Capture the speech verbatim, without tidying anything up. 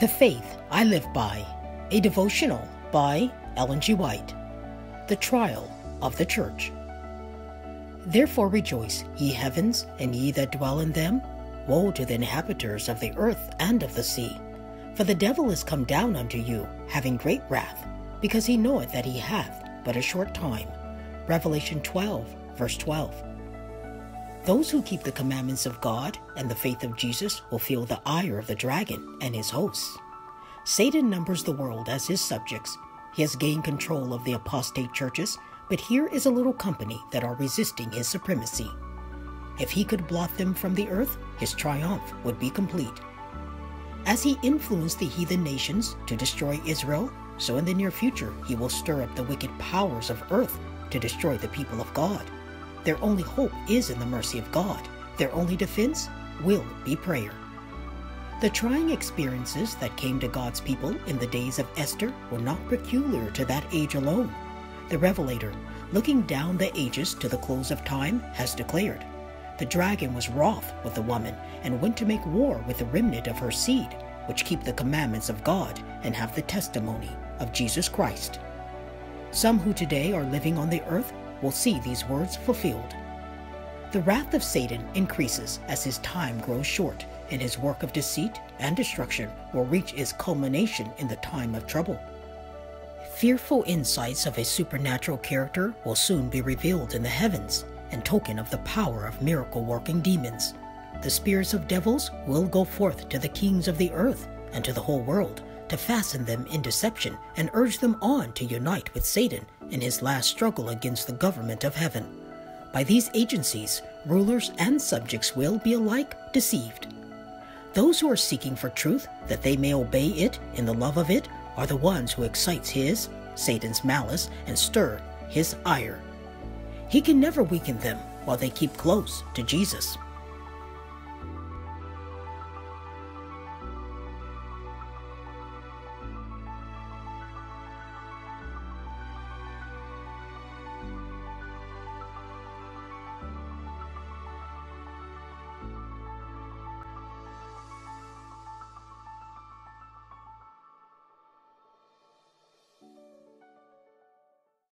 The Faith I Live By, a devotional by Ellen G. White. The Trial of the Church. Therefore rejoice, ye heavens, and ye that dwell in them. Woe to the inhabitants of the earth and of the sea! For the devil is come down unto you, having great wrath, because he knoweth that he hath but a short time. Revelation twelve, verse twelve. Those who keep the commandments of God and the faith of Jesus will feel the ire of the dragon and his hosts. Satan numbers the world as his subjects. He has gained control of the apostate churches, but here is a little company that are resisting his supremacy. If he could blot them from the earth, his triumph would be complete. As he influenced the heathen nations to destroy Israel, so in the near future he will stir up the wicked powers of earth to destroy the people of God. Their only hope is in the mercy of God. Their only defense will be prayer. The trying experiences that came to God's people in the days of Esther were not peculiar to that age alone. The Revelator, looking down the ages to the close of time, has declared, "The dragon was wroth with the woman, and went to make war with the remnant of her seed, which keep the commandments of God, and have the testimony of Jesus Christ." Some who today are living on the earth will see these words fulfilled. The wrath of Satan increases as his time grows short, and his work of deceit and destruction will reach its culmination in the time of trouble. Fearful insights of a supernatural character will soon be revealed in the heavens, and token of the power of miracle-working demons. The spirits of devils will go forth to the kings of the earth and to the whole world, to fasten them in deception and urge them on to unite with Satan in his last struggle against the government of heaven. By these agencies, rulers and subjects will be alike deceived. Those who are seeking for truth, that they may obey it in the love of it, are the ones who excites his, Satan's malice, and stir his ire. He can never weaken them while they keep close to Jesus.